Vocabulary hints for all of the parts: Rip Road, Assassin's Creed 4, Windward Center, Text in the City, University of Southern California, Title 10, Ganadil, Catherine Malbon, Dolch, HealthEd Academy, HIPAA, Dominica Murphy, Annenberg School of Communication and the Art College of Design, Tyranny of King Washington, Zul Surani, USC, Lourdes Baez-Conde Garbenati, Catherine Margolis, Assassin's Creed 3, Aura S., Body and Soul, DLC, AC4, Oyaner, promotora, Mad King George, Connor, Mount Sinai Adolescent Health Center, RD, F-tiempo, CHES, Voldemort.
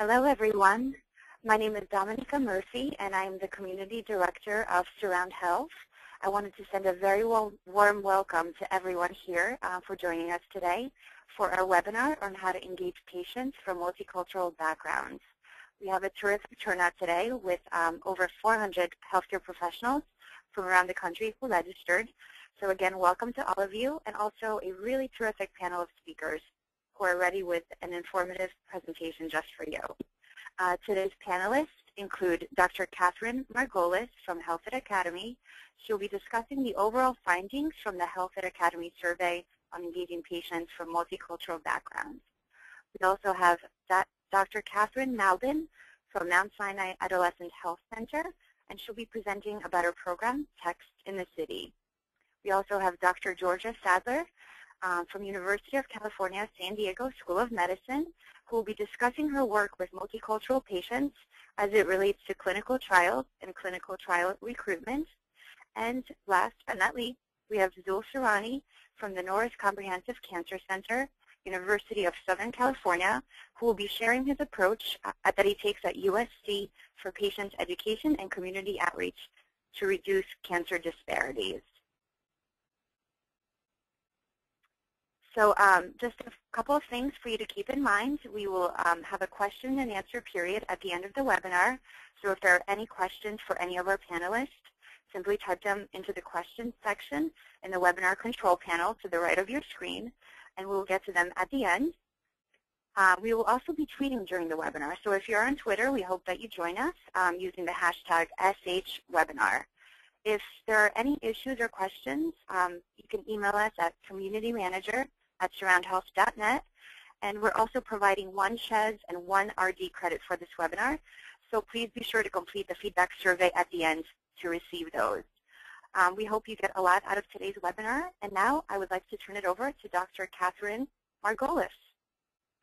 Hello, everyone. My name is Dominica Murphy, and I am the Community Director of Surround Health. I wanted to send a very warm welcome to everyone here for joining us today for our webinar on how to engage patients from multicultural backgrounds. We have a terrific turnout today with over 400 healthcare professionals from around the country who registered. So again, welcome to all of you, and also a really terrific panel of speakers who are ready with an informative presentation just for you. Today's panelists include Dr. Catherine Margolis from HealthEd Academy. She'll be discussing the overall findings from the HealthEd Academy survey on engaging patients from multicultural backgrounds. We also have Dr. Catherine Malbon from Mount Sinai Adolescent Health Center, and she'll be presenting about her program, Text in the City. We also have Dr. Georgia Sadler from University of California San Diego School of Medicine, who will be discussing her work with multicultural patients as it relates to clinical trials and clinical trial recruitment. And last but not least, we have Zul Surani from the Norris Comprehensive Cancer Center, University of Southern California, who will be sharing his approach that he takes at USC for patient education and community outreach to reduce cancer disparities. So just a couple of things for you to keep in mind. We will have a question and answer period at the end of the webinar. So if there are any questions for any of our panelists, simply type them into the questions section in the webinar control panel to the right of your screen, and we'll get to them at the end. We will also be tweeting during the webinar. So if you're on Twitter, we hope that you join us using the hashtag SHWebinar. If there are any issues or questions, you can email us at communitymanager@surroundhealth.net. And we're also providing 1 CHES and 1 RD credit for this webinar. So please be sure to complete the feedback survey at the end to receive those. We hope you get a lot out of today's webinar. And now I would like to turn it over to Dr. Catherine Margolis.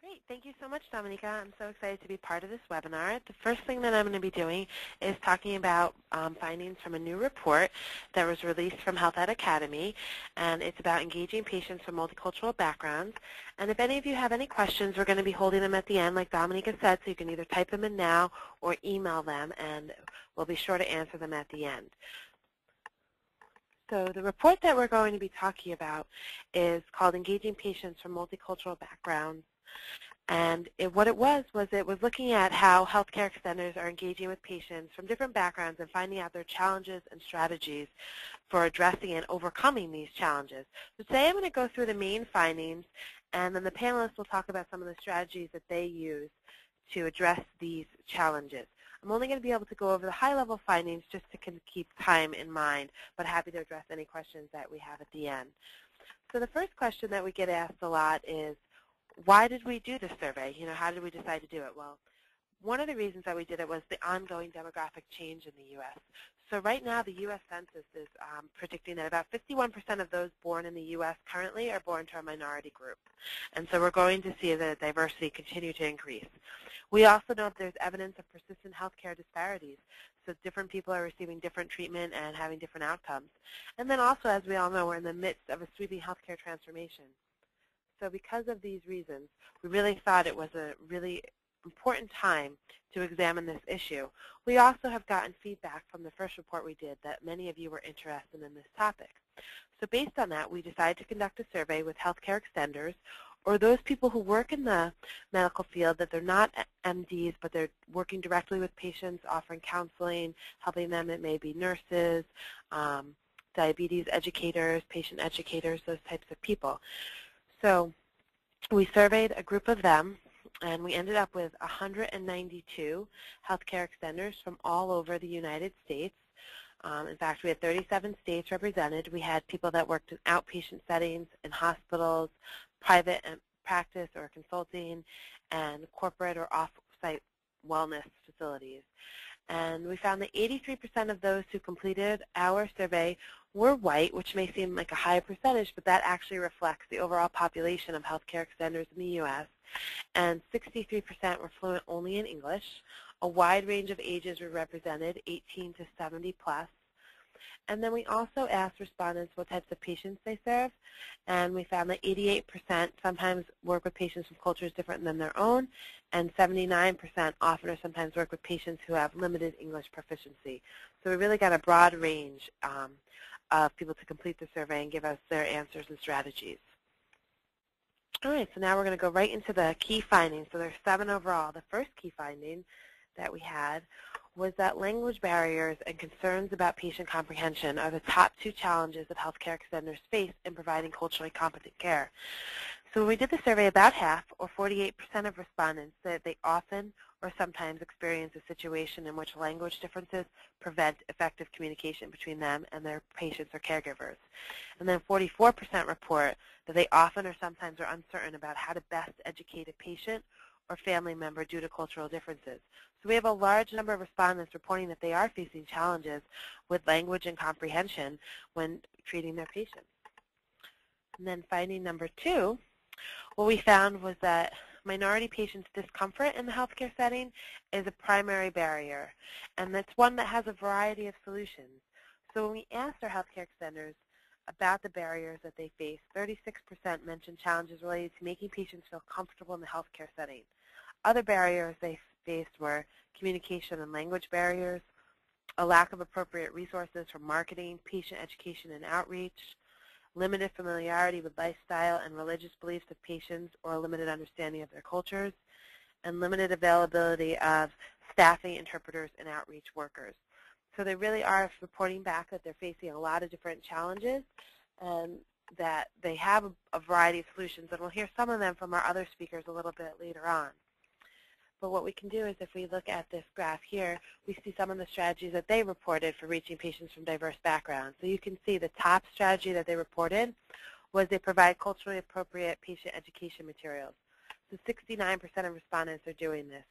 Great. Thank you so much, Dominica. I'm so excited to be part of this webinar. The first thing that I'm going to be doing is talking about findings from a new report that was released from HealthEd Academy, and it's about engaging patients from multicultural backgrounds. And if any of you have any questions, we're going to be holding them at the end, like Dominica said, so you can either type them in now or email them, and we'll be sure to answer them at the end. So the report that we're going to be talking about is called Engaging Patients from Multicultural Backgrounds. And it was looking at how healthcare extenders are engaging with patients from different backgrounds and finding out their challenges and strategies for addressing and overcoming these challenges. So today I'm going to go through the main findings, and then the panelists will talk about some of the strategies that they use to address these challenges. I'm only going to be able to go over the high-level findings just to keep time in mind, but happy to address any questions that we have at the end. So the first question that we get asked a lot is, why did we do this survey? You know, how did we decide to do it? Well, one of the reasons that we did it was the ongoing demographic change in the U.S. So right now, the U.S. Census is predicting that about 51% of those born in the U.S. currently are born to a minority group. And so we're going to see the diversity continue to increase. We also know that there's evidence of persistent healthcare disparities. So different people are receiving different treatment and having different outcomes. And then also, as we all know, we're in the midst of a sweeping healthcare transformation. So because of these reasons, we really thought it was a really important time to examine this issue. We also have gotten feedback from the first report we did that many of you were interested in this topic. So based on that, we decided to conduct a survey with healthcare extenders, or those people who work in the medical field that they're not MDs, but they're working directly with patients, offering counseling, helping them. It may be nurses, diabetes educators, patient educators, those types of people. So we surveyed a group of them, and we ended up with 192 healthcare extenders from all over the United States. In fact, we had 37 states represented. We had people that worked in outpatient settings, in hospitals, private practice or consulting, and corporate or off-site wellness facilities. And we found that 83% of those who completed our survey were white, which may seem like a high percentage, but that actually reflects the overall population of healthcare extenders in the U.S. And 63% were fluent only in English. A wide range of ages were represented, 18 to 70 plus. And then we also asked respondents what types of patients they serve, and we found that 88% sometimes work with patients from cultures different than their own, and 79% often or sometimes work with patients who have limited English proficiency. So we really got a broad range of people to complete the survey and give us their answers and strategies. All right, so now we're going to go right into the key findings. So there's 7 overall. The first key finding that we had was that language barriers and concerns about patient comprehension are the top 2 challenges that healthcare extenders face in providing culturally competent care. So when we did the survey, about half, or 48% of respondents, said they often or sometimes experience a situation in which language differences prevent effective communication between them and their patients or caregivers. And then 44% report that they often or sometimes are uncertain about how to best educate a patient or family member due to cultural differences. So we have a large number of respondents reporting that they are facing challenges with language and comprehension when treating their patients. And then finding number 2, what we found was that minority patients' discomfort in the healthcare setting is a primary barrier, and that's one that has a variety of solutions. So when we asked our healthcare extenders about the barriers that they face, 36% mentioned challenges related to making patients feel comfortable in the healthcare setting. Other barriers they faced were communication and language barriers, a lack of appropriate resources for marketing, patient education and outreach, limited familiarity with lifestyle and religious beliefs of patients or a limited understanding of their cultures, and limited availability of staffing, interpreters, and outreach workers. So they really are reporting back that they're facing a lot of different challenges and that they have a variety of solutions. And we'll hear some of them from our other speakers a little bit later on. But what we can do is if we look at this graph here, we see some of the strategies that they reported for reaching patients from diverse backgrounds. So you can see the top strategy that they reported was they provide culturally appropriate patient education materials. So 69% of respondents are doing this.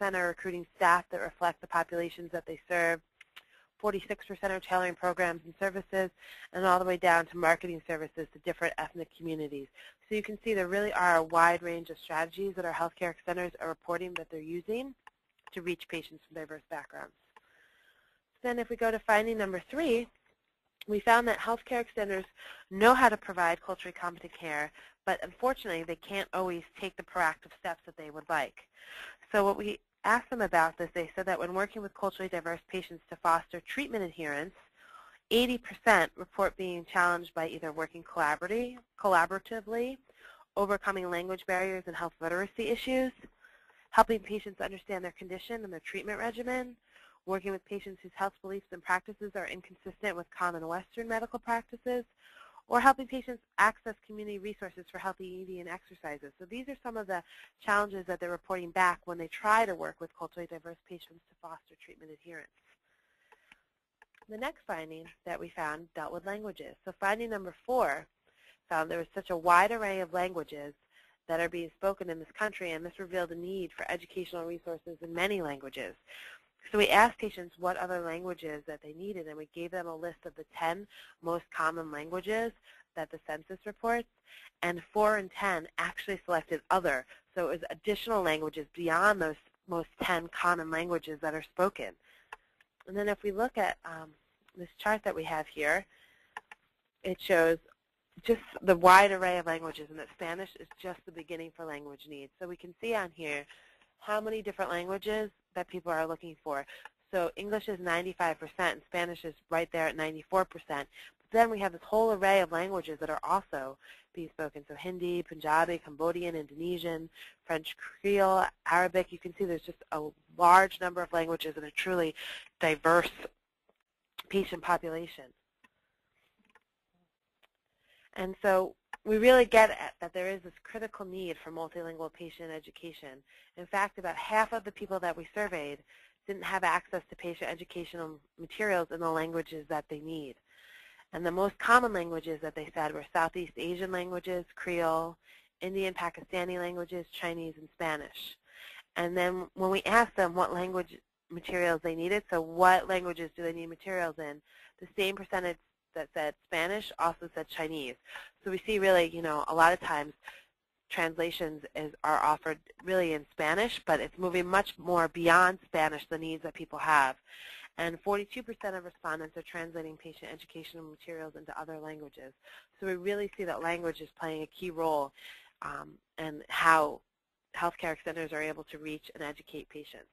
52% are recruiting staff that reflect the populations that they serve. 46% are tailoring programs and services, and all the way down to marketing services to different ethnic communities. So you can see there really are a wide range of strategies that our healthcare extenders are reporting that they're using to reach patients from diverse backgrounds. Then if we go to finding number 3, we found that healthcare extenders know how to provide culturally competent care, but unfortunately they can't always take the proactive steps that they would like. So what we asked them about this, they said that when working with culturally diverse patients to foster treatment adherence, 80% report being challenged by either working collaboratively, overcoming language barriers and health literacy issues, helping patients understand their condition and their treatment regimen, working with patients whose health beliefs and practices are inconsistent with common Western medical practices, or helping patients access community resources for healthy eating and exercises. So these are some of the challenges that they're reporting back when they try to work with culturally diverse patients to foster treatment adherence. The next finding that we found dealt with languages. So finding number 4 found there was such a wide array of languages that are being spoken in this country, and this revealed a need for educational resources in many languages. So we asked patients what other languages that they needed, and we gave them a list of the 10 most common languages that the census reports, and 4 in 10 actually selected other. So it was additional languages beyond those most 10 common languages that are spoken. And then if we look at this chart that we have here, it shows just the wide array of languages, and that Spanish is just the beginning for language needs. So we can see on here how many different languages that people are looking for. So English is 95%, and Spanish is right there at 94%. But then we have this whole array of languages that are also being spoken. So Hindi, Punjabi, Cambodian, Indonesian, French Creole, Arabic. You can see there's just a large number of languages and a truly diverse patient population. And so we really get at that there is this critical need for multilingual patient education. In fact, about half of the people that we surveyed didn't have access to patient educational materials in the languages that they need. And the most common languages that they said were Southeast Asian languages, Creole, Indian, Pakistani languages, Chinese, and Spanish. And then when we asked them what language materials they needed, so what languages do they need materials in, the same percentage that said Spanish also said Chinese. So we see really, a lot of times translations are offered really in Spanish, but it's moving much more beyond Spanish, the needs that people have. And 42% of respondents are translating patient educational materials into other languages. So we really see that language is playing a key role in how healthcare centers are able to reach and educate patients.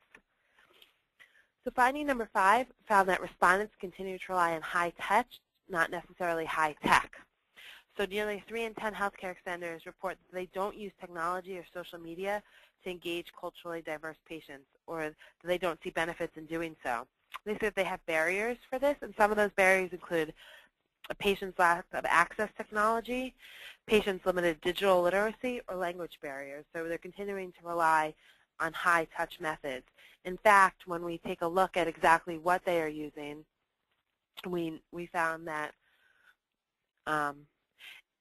So finding number 5 found that respondents continue to rely on high touch, not necessarily high tech. So nearly 3 in 10 healthcare centers report that they don't use technology or social media to engage culturally diverse patients, or they don't see benefits in doing so. They say that they have barriers for this, and some of those barriers include a patient's lack of access to technology, patients' limited digital literacy, or language barriers. So they're continuing to rely on high-touch methods. In fact, when we take a look at exactly what they are using, we found that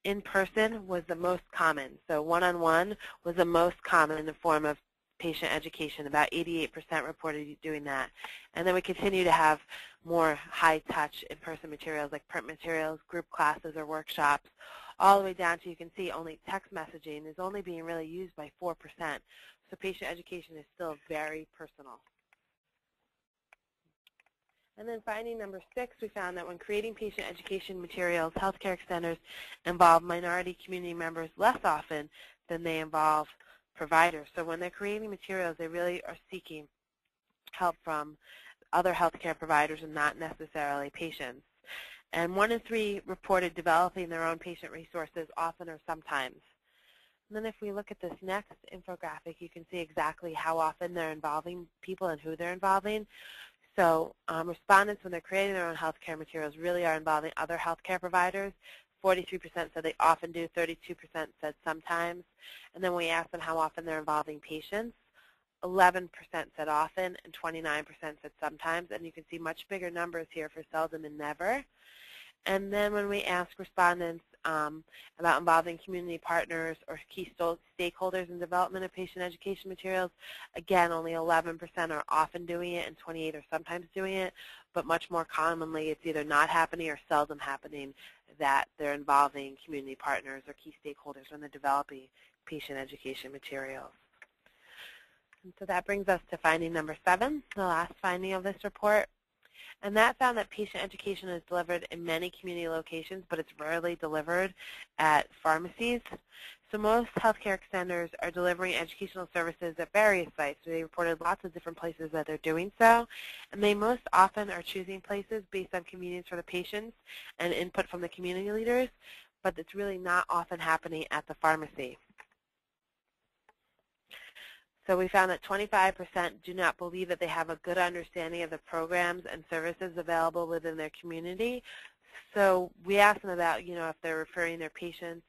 in-person was the most common. So one-on-one was the most common in the form of patient education. About 88% reported doing that. And then we continue to have more high-touch in-person materials like print materials, group classes, or workshops, all the way down to, you can see, only text messaging is only being really used by 4%. So patient education is still very personal. And then finding number 6, we found that when creating patient education materials, healthcare centers involve minority community members less often than they involve providers. So when they're creating materials, they really are seeking help from other healthcare providers and not necessarily patients. And 1 in 3 reported developing their own patient resources often or sometimes. And then if we look at this next infographic, you can see exactly how often they're involving people and who they're involving. So respondents, when they're creating their own healthcare materials, really are involving other healthcare providers. 43% said they often do, 32% said sometimes. And then we asked them how often they're involving patients. 11% said often, and 29% said sometimes. And you can see much bigger numbers here for seldom and never. And then when we asked respondents about involving community partners or key stakeholders in development of patient education materials, again, only 11% are often doing it and 28% are sometimes doing it, but much more commonly it's either not happening or seldom happening that they're involving community partners or key stakeholders when they're developing patient education materials. And so that brings us to finding number 7, the last finding of this report. And that found that patient education is delivered in many community locations, but it's rarely delivered at pharmacies. So most healthcare centers are delivering educational services at various sites. They reported lots of different places that they're doing so. And they most often are choosing places based on convenience for the patients and input from the community leaders, but it's really not often happening at the pharmacy. So we found that 25% do not believe that they have a good understanding of the programs and services available within their community. So we asked them about, you know, if they're referring their patients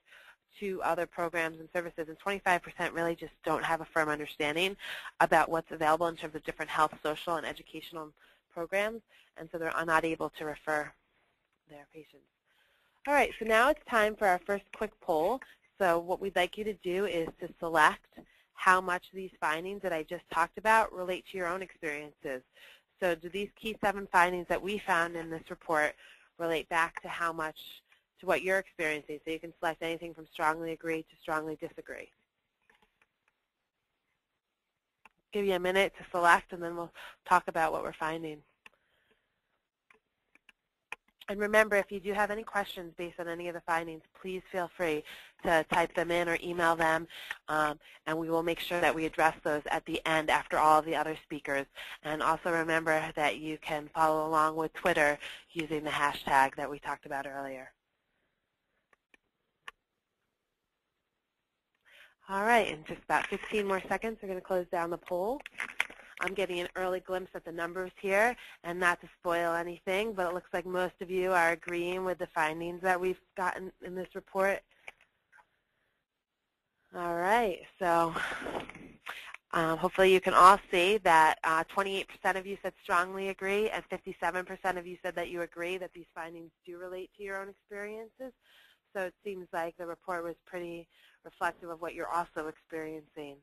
to other programs and services, and 25% really just don't have a firm understanding about what's available in terms of different health, social, and educational programs, and so they're not able to refer their patients. All right, so now it's time for our first quick poll. So what we'd like you to do is to select how much these findings that I just talked about relate to your own experiences. So do these key 7 findings that we found in this report relate back to how much, to what you're experiencing? So you can select anything from strongly agree to strongly disagree. I'll give you a minute to select, and then we'll talk about what we're finding. And remember, if you do have any questions based on any of the findings, please feel free to type them in or email them, and we will make sure that we address those at the end after all of the other speakers. And also remember that you can follow along with Twitter using the hashtag that we talked about earlier. All right, in just about 15 more seconds, we're going to close down the poll. I'm getting an early glimpse at the numbers here, and not to spoil anything, but it looks like most of you are agreeing with the findings that we've gotten in this report. All right, so hopefully you can all see that 28% of you said strongly agree, and 57% of you said that you agree that these findings do relate to your own experiences. So it seems like the report was pretty reflective of what you're also experiencing.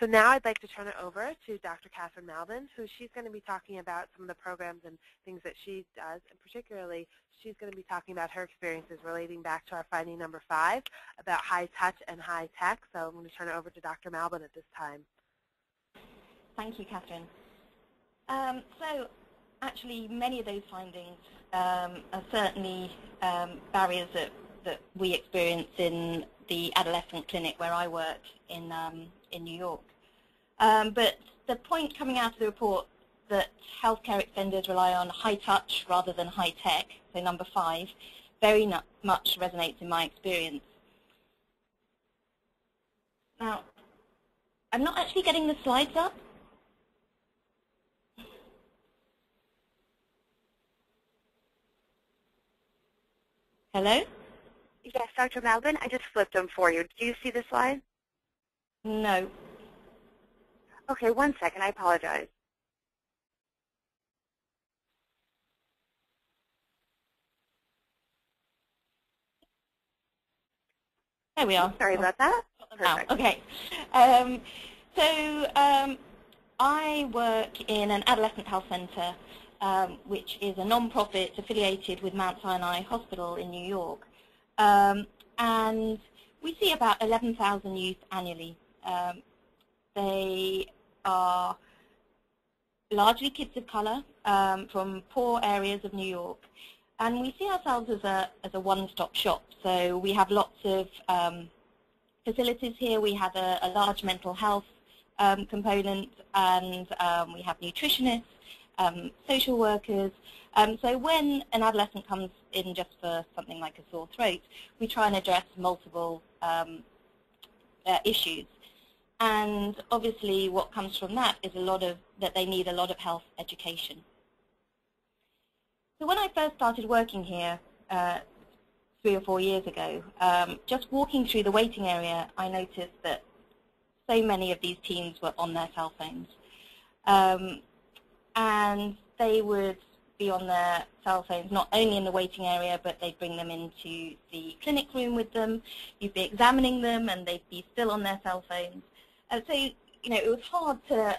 So now I'd like to turn it over to Dr. Catherine Malbon, who she's going to be talking about some of the programs and things that she does, and particularly she's going to be talking about her experiences relating back to our finding number 5 about high touch and high tech. So I'm going to turn it over to Dr. Malbon at this time. Thank you, Catherine. So actually, many of those findings are certainly barriers that we experience in the adolescent clinic where I work in New York. But the point coming out of the report that healthcare extenders rely on high touch rather than high tech, so number 5, very much resonates in my experience. Now, I'm not actually getting the slides up. Hello? Yes, Dr. Malbon, I just flipped them for you. Do you see the slide? No. Okay, one second. I apologize. There we are. Sorry about that. Perfect. Okay. So I work in an adolescent health center, which is a non-profit affiliated with Mount Sinai Hospital in New York. And we see about 11,000 youth annually. They are largely kids of color from poor areas of New York. And we see ourselves as a one-stop shop. So we have lots of facilities here. We have a large mental health component, and we have nutritionists, social workers. So when an adolescent comes in just for something like a sore throat, we try and address multiple issues. And obviously what comes from that is that they need a lot of health education. So when I first started working here 3 or 4 years ago, just walking through the waiting area, I noticed that so many of these teens were on their cell phones. And they would be on their cell phones, not only in the waiting area, but they'd bring them into the clinic room with them. You'd be examining them, and they'd be still on their cell phones. So, you know, it was hard to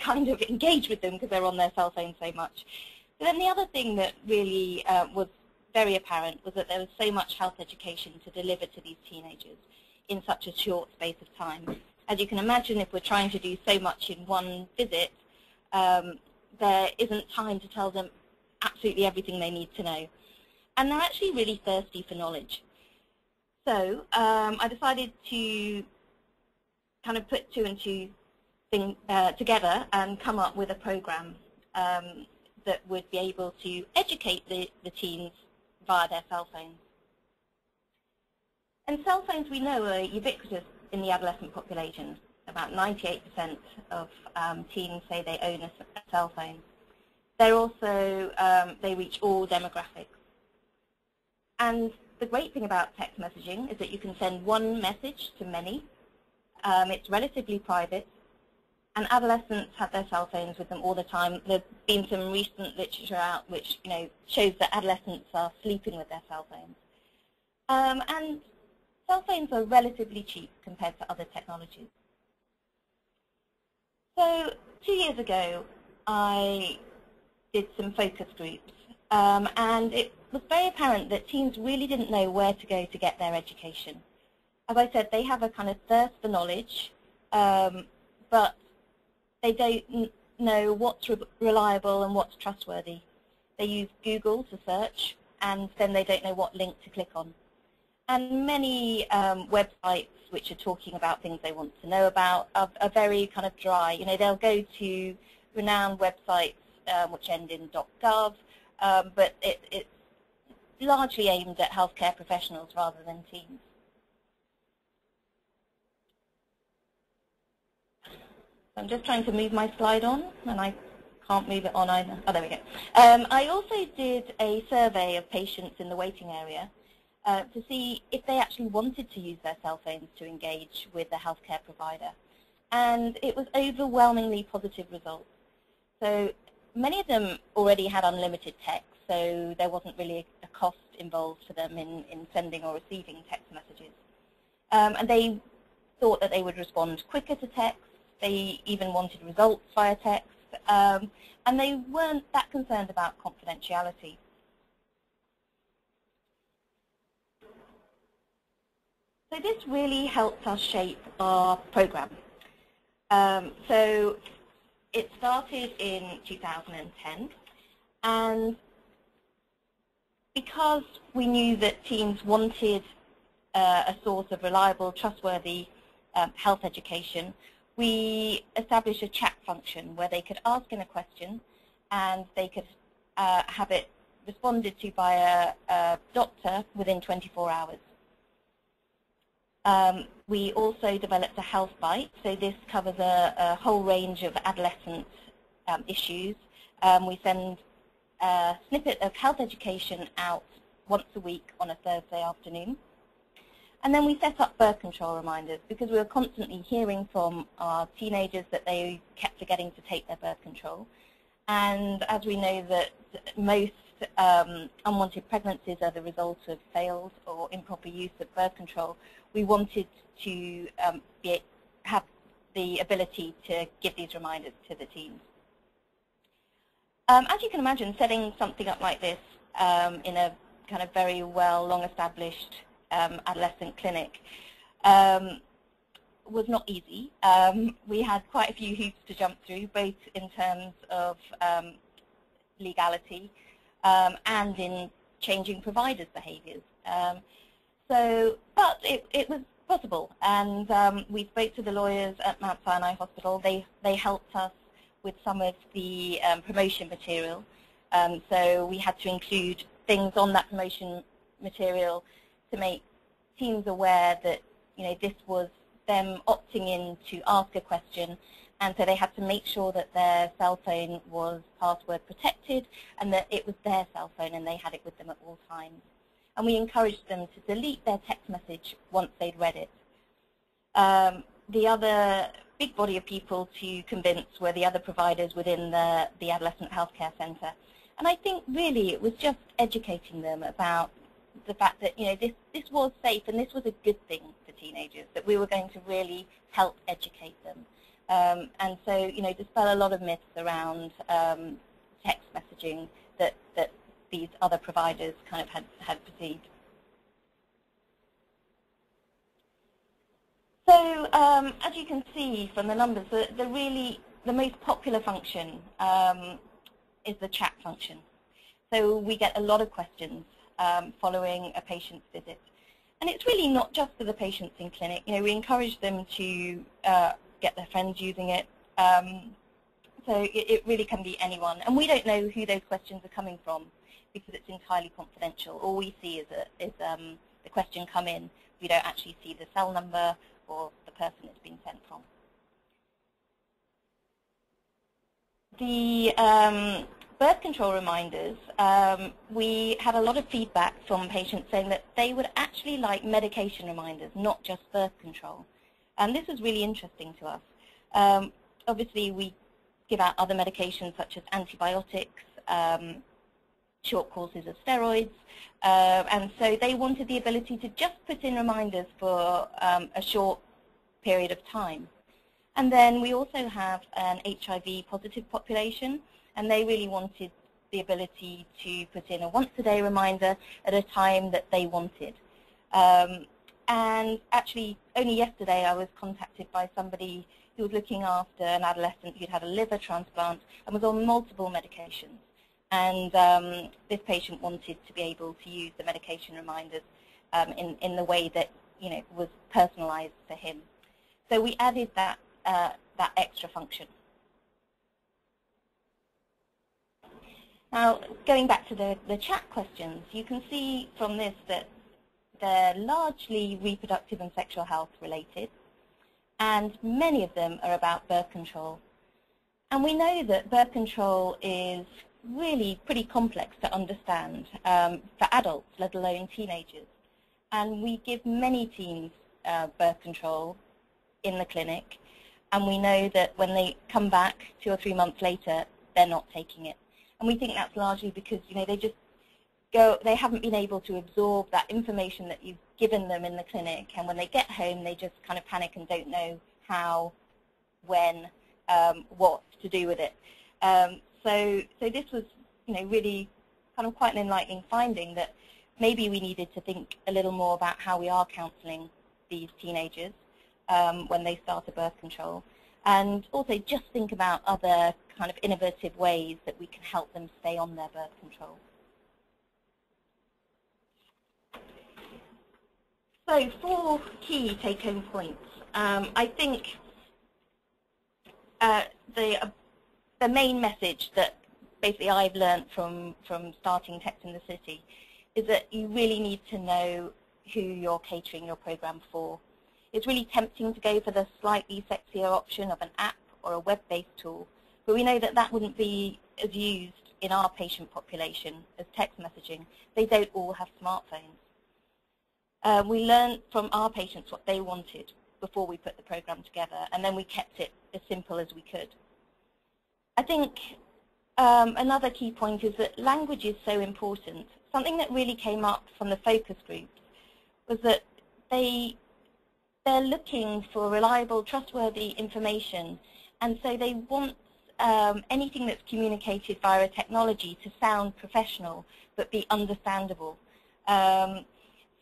kind of engage with them because they're on their cell phones so much. But then the other thing that really was very apparent was that there was so much health education to deliver to these teenagers in such a short space of time. As you can imagine, if we're trying to do so much in one visit, there isn't time to tell them absolutely everything they need to know. And they're actually really thirsty for knowledge. So I decided to kind of put 2 and 2 things together and come up with a program that would be able to educate the teens via their cell phones. And cell phones, we know, are ubiquitous in the adolescent population. About 98% of teens say they own a cell phone. They're also, they reach all demographics. And the great thing about text messaging is that you can send one message to many. It's relatively private. And adolescents have their cell phones with them all the time. There's been some recent literature out which, you know, shows that adolescents are sleeping with their cell phones. And cell phones are relatively cheap compared to other technologies. So 2 years ago, I did some focus groups, and it was very apparent that teens really didn't know where to go to get their education. As I said, they have a kind of thirst for knowledge, but they don't know what's reliable and what's trustworthy. They use Google to search, and then they don't know what link to click on. And many websites which are talking about things they want to know about are very kind of dry. You know, they'll go to renowned websites which end in .gov, but it's largely aimed at healthcare professionals rather than teens. I'm just trying to move my slide on, and I can't move it on either. Oh, there we go. I also did a survey of patients in the waiting area to see if they actually wanted to use their cell phones to engage with a healthcare provider. And it was overwhelmingly positive results. So many of them already had unlimited text, so there wasn't really a cost involved for them in sending or receiving text messages. And they thought that they would respond quicker to text. They even wanted results via text. And they weren't that concerned about confidentiality. So this really helped us shape our program. So it started in 2010, and because we knew that teens wanted a source of reliable, trustworthy health education, we established a chat function where they could ask in a question and they could have it responded to by a doctor within 24 hours. We also developed a health bite, so this covers a whole range of adolescent issues. We send a snippet of health education out once a week on a Thursday afternoon. And then we set up birth control reminders because we were constantly hearing from our teenagers that they kept forgetting to take their birth control. And as we know that most unwanted pregnancies are the result of failed or improper use of birth control, we wanted to have the ability to give these reminders to the teens. As you can imagine, setting something up like this in a kind of very well, long-established adolescent clinic was not easy. We had quite a few hoops to jump through, both in terms of legality and in changing providers' behaviours. But it was possible, and we spoke to the lawyers at Mount Sinai Hospital. They helped us with some of the promotion material. So we had to include things on that promotion material to make teens aware that, you know, this was them opting in to ask a question, and so they had to make sure that their cell phone was password protected and that it was their cell phone and they had it with them at all times. And we encouraged them to delete their text message once they'd read it. The other big body of people to convince were the other providers within the Adolescent Healthcare Center. And I think really it was just educating them about the fact that, you know, this was safe and this was a good thing for teenagers, that we were going to really help educate them. And so, you know, dispel a lot of myths around text messaging that these other providers kind of had perceived. So, as you can see from the numbers, the most popular function is the chat function. So we get a lot of questions following a patient's visit. And it's really not just for the patients in clinic. You know, we encourage them to get their friends using it. So it really can be anyone. And we don't know who those questions are coming from because it's entirely confidential. All we see is the question come in. We don't actually see the cell number or the person it's been sent from. The birth control reminders, we had a lot of feedback from patients saying that they would actually like medication reminders, not just birth control. And this was really interesting to us. Obviously, we give out other medications such as antibiotics, short courses of steroids, and so they wanted the ability to just put in reminders for a short period of time. And then we also have an HIV-positive population, and they really wanted the ability to put in a once-a-day reminder at a time that they wanted. And actually, only yesterday I was contacted by somebody who was looking after an adolescent who'd had a liver transplant and was on multiple medications. And this patient wanted to be able to use the medication reminders in the way that, you know, was personalized for him. So we added that extra function. Now, going back to the chat questions, you can see from this that they're largely reproductive and sexual health related, and many of them are about birth control. And we know that birth control is really pretty complex to understand for adults, let alone teenagers. And we give many teens birth control in the clinic, and we know that when they come back 2 or 3 months later, they're not taking it. And we think that's largely because, you know, they just they haven't been able to absorb that information that you've given them in the clinic, and when they get home, they just kind of panic and don't know how, when, what to do with it. So this was, really kind of quite an enlightening finding that maybe we needed to think a little more about how we are counselling these teenagers when they start a birth control, and also just think about other kind of innovative ways that we can help them stay on their birth control. So 4 key take-home points. I think the main message that basically I've learned from starting Text in the City is that you really need to know who you're catering your program for. It's really tempting to go for the slightly sexier option of an app or a web-based tool, but we know that that wouldn't be as used in our patient population as text messaging. They don't all have smartphones. We learned from our patients what they wanted before we put the program together, and then we kept it as simple as we could. I think another key point is that language is so important. Something that really came up from the focus groups was that they're looking for reliable, trustworthy information, and so they want anything that's communicated via technology to sound professional but be understandable.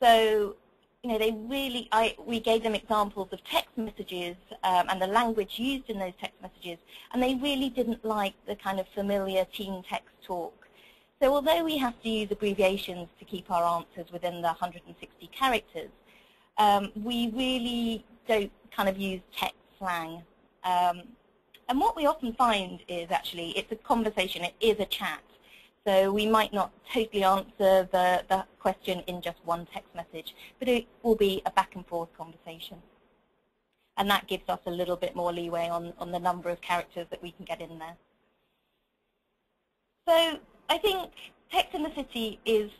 So, they really, we gave them examples of text messages and the language used in those text messages, and they really didn't like the kind of familiar teen text talk. So although we have to use abbreviations to keep our answers within the 160 characters, we really don't kind of use text slang. And what we often find is actually it's a conversation, it is a chat. So we might not totally answer the question in just one text message, but it will be a back and forth conversation. And that gives us a little bit more leeway on the number of characters that we can get in there. So I think Text in the City is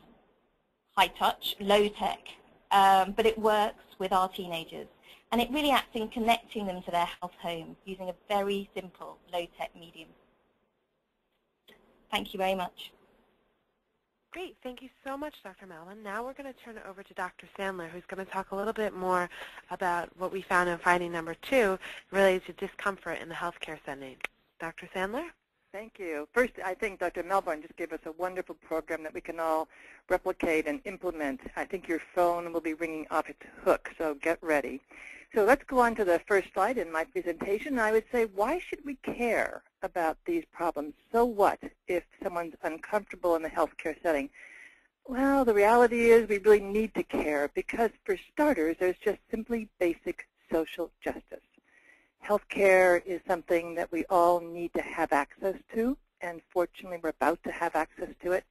high touch, low tech, but it works with our teenagers. And it really acts in connecting them to their health home using a very simple low tech medium. Thank you very much. Great. Thank you so much, Dr. Malbon. Now we're going to turn it over to Dr. Sadler, who's going to talk a little bit more about what we found in finding number 2 related to discomfort in the healthcare setting. Dr. Sadler? Thank you. First, I think Dr. Malbon just gave us a wonderful program that we can all replicate and implement. I think your phone will be ringing off its hook, so get ready. So let's go on to the first slide in my presentation. I would say, why should we care about these problems? So what if someone's uncomfortable in the healthcare setting? Well, the reality is we really need to care because, for starters, there's just simply basic social justice. Healthcare is something that we all need to have access to, and fortunately, we're about to have access to it,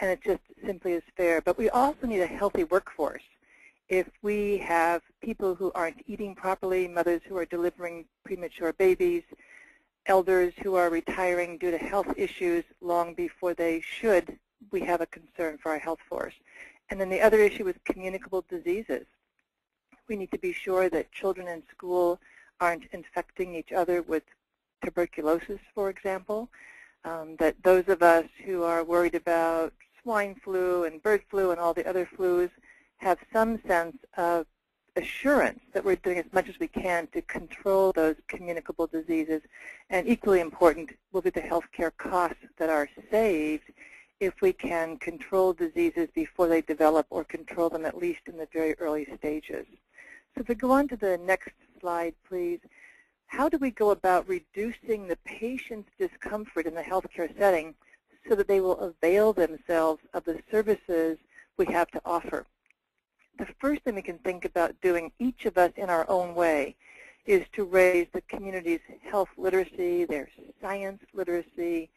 and it just simply is fair. But we also need a healthy workforce. If we have people who aren't eating properly, mothers who are delivering premature babies, elders who are retiring due to health issues long before they should, we have a concern for our health force. And then the other issue is communicable diseases. We need to be sure that children in school aren't infecting each other with tuberculosis, for example, that those of us who are worried about swine flu and bird flu and all the other flus have some sense of assurance that we're doing as much as we can to control those communicable diseases. And equally important will be the healthcare costs that are saved if we can control diseases before they develop or control them at least in the very early stages. So if we go on to the next slide, please. How do we go about reducing the patient's discomfort in the healthcare setting so that they will avail themselves of the services we have to offer? The first thing we can think about doing, each of us in our own way, is to raise the community's health literacy, their science literacy,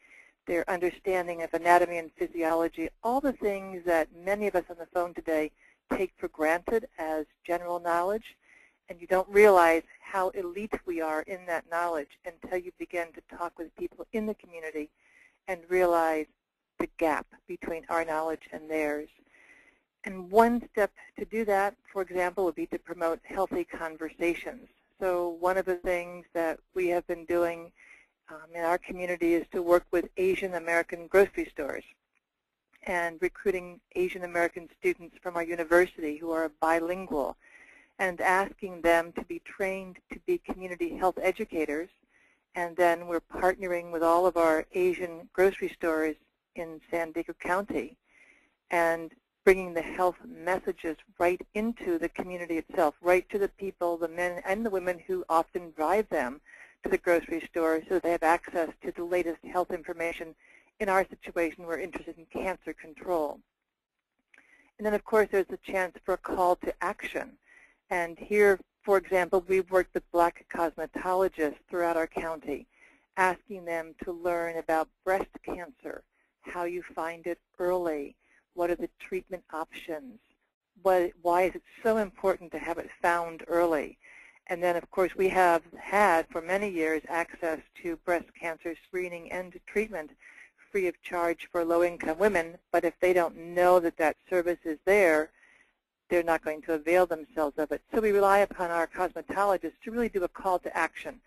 their understanding of anatomy and physiology, all the things that many of us on the phone today take for granted as general knowledge. And you don't realize how elite we are in that knowledge until you begin to talk with people in the community and realize the gap between our knowledge and theirs. And one step to do that, for example, would be to promote healthy conversations. So one of the things that we have been doing in our community is to work with Asian American grocery stores. and recruiting Asian American students from our university who are bilingual and asking them to be trained to be community health educators. And then we're partnering with all of our Asian grocery stores in San Diego County and bringing the health messages right into the community itself, right to the people, the men and the women who often drive them to the grocery store so they have access to the latest health information. In our situation, we're interested in cancer control. And then, of course, there's a chance for a call to action. And here, for example, we've worked with Black cosmetologists throughout our county, asking them to learn about breast cancer, how you find it early, what are the treatment options, why is it so important to have it found early. And then, of course, we have had for many years access to breast cancer screening and treatment free of charge for low-income women, but if they don't know that that service is there, they're not going to avail themselves of it. So we rely upon our cosmetologists to really do a call to action,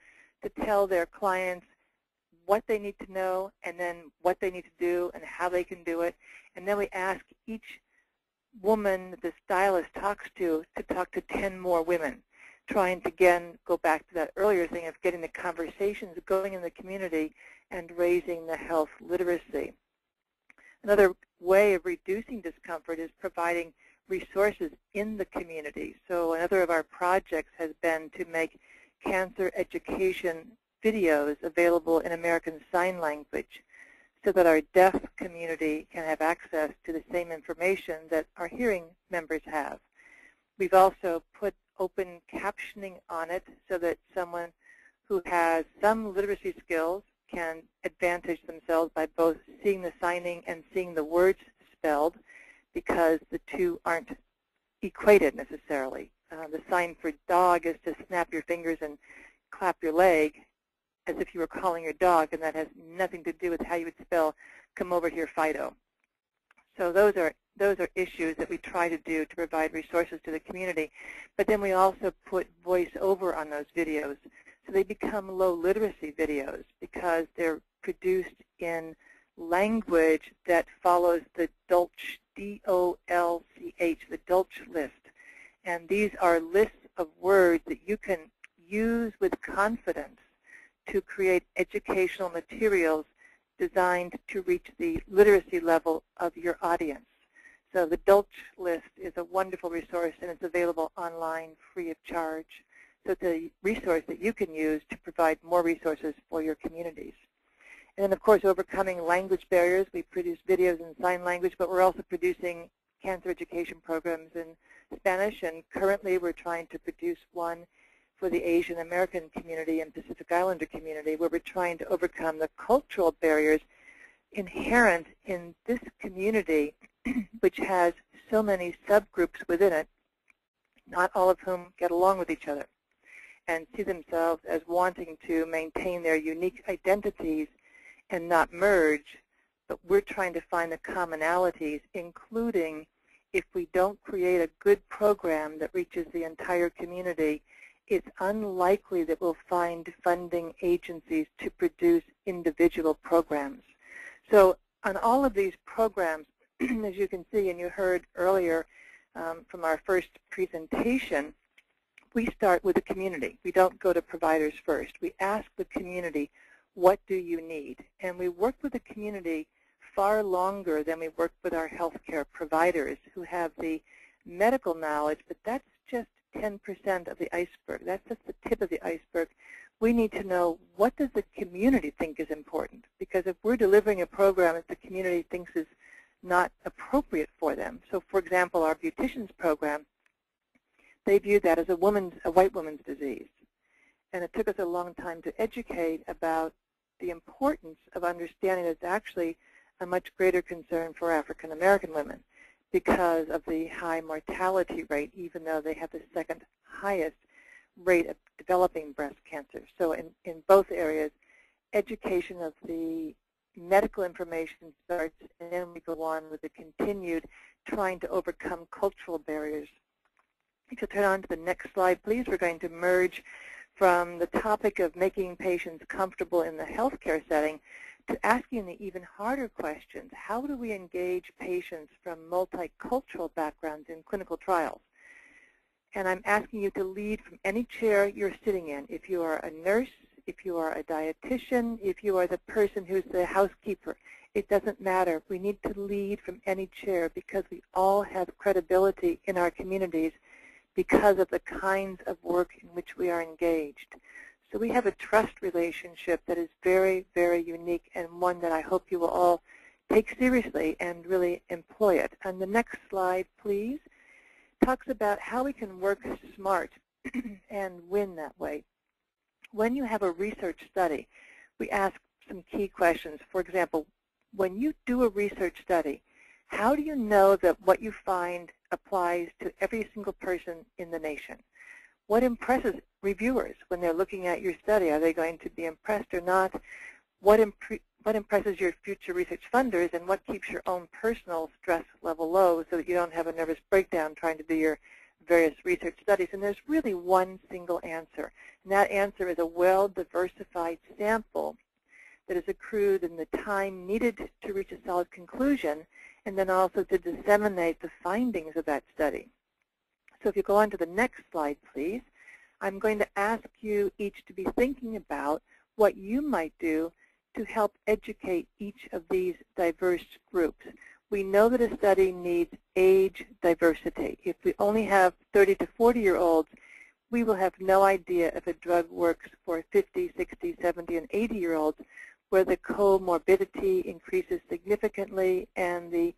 to tell their clients what they need to know and then what they need to do and how they can do it. And then we ask each woman that the stylist talks to talk to 10 more women, trying to, again, go back to that earlier thing of getting the conversations going in the community and raising the health literacy. Another way of reducing discomfort is providing resources in the community. So another of our projects has been to make cancer education videos available in American Sign Language so that our deaf community can have access to the same information that our hearing members have. We've also put open captioning on it so that someone who has some literacy skills can advantage themselves by both seeing the signing and seeing the words spelled, because the two aren't equated necessarily. The sign for dog is to snap your fingers and clap your leg as if you were calling your dog, and that has nothing to do with how you would spell come over here Fido. So those are issues that we try to do to provide resources to the community. But then we also put voice over on those videos. So they become low literacy videos because they're produced in language that follows the Dolch, D-O-L-C-H, the Dolch list. And these are lists of words that you can use with confidence to create educational materials designed to reach the literacy level of your audience. So the Dolch list is a wonderful resource, and it's available online free of charge. So it's a resource that you can use to provide more resources for your communities. And then, of course, overcoming language barriers. We produce videos in sign language, but we're also producing cancer education programs in Spanish, and currently we're trying to produce one for the Asian American community and Pacific Islander community, where we're trying to overcome the cultural barriers inherent in this community, which has so many subgroups within it, not all of whom get along with each other and see themselves as wanting to maintain their unique identities and not merge, but we're trying to find the commonalities, including if we don't create a good program that reaches the entire community, it's unlikely that we'll find funding agencies to produce individual programs. So on all of these programs, as you can see and you heard earlier from our first presentation, we start with the community. We don't go to providers first. We ask the community, what do you need? And we work with the community far longer than we work with our healthcare providers who have the medical knowledge, but that's just 10% of the iceberg. That's just the tip of the iceberg. We need to know, what does the community think is important? Because if we're delivering a program that the community thinks is not appropriate for them, so for example, our beauticians program, they view that as a white woman's disease. And it took us a long time to educate about the importance of understanding that it's actually a much greater concern for African American women, because of the high mortality rate, even though they have the second highest rate of developing breast cancer. So in both areas, education of the medical information starts, and then we go on with the continued trying to overcome cultural barriers. If you'll turn on to the next slide, please, we're going to merge from the topic of making patients comfortable in the healthcare setting asking the even harder questions: how do we engage patients from multicultural backgrounds in clinical trials? And I'm asking you to lead from any chair you're sitting in. If you are a nurse, if you are a dietitian, if you are the person who's the housekeeper, it doesn't matter. We need to lead from any chair because we all have credibility in our communities because of the kinds of work in which we are engaged. So we have a trust relationship that is very, very unique, and one that I hope you will all take seriously and really employ it. On the next slide, please, talks about how we can work smart and win that way. When you have a research study, we ask some key questions. For example, when you do a research study, how do you know that what you find applies to every single person in the nation? What impresses reviewers when they're looking at your study? Are they going to be impressed or not? What impresses your future research funders, and what keeps your own personal stress level low so that you don't have a nervous breakdown trying to do your various research studies? And there's really one single answer, and that answer is a well-diversified sample that is accrued in the time needed to reach a solid conclusion, and then also to disseminate the findings of that study. So if you go on to the next slide, please, I'm going to ask you each to be thinking about what you might do to help educate each of these diverse groups. We know that a study needs age diversity. If we only have 30 to 40-year-olds, we will have no idea if a drug works for 50, 60, 70, and 80-year-olds, where the comorbidity increases significantly and the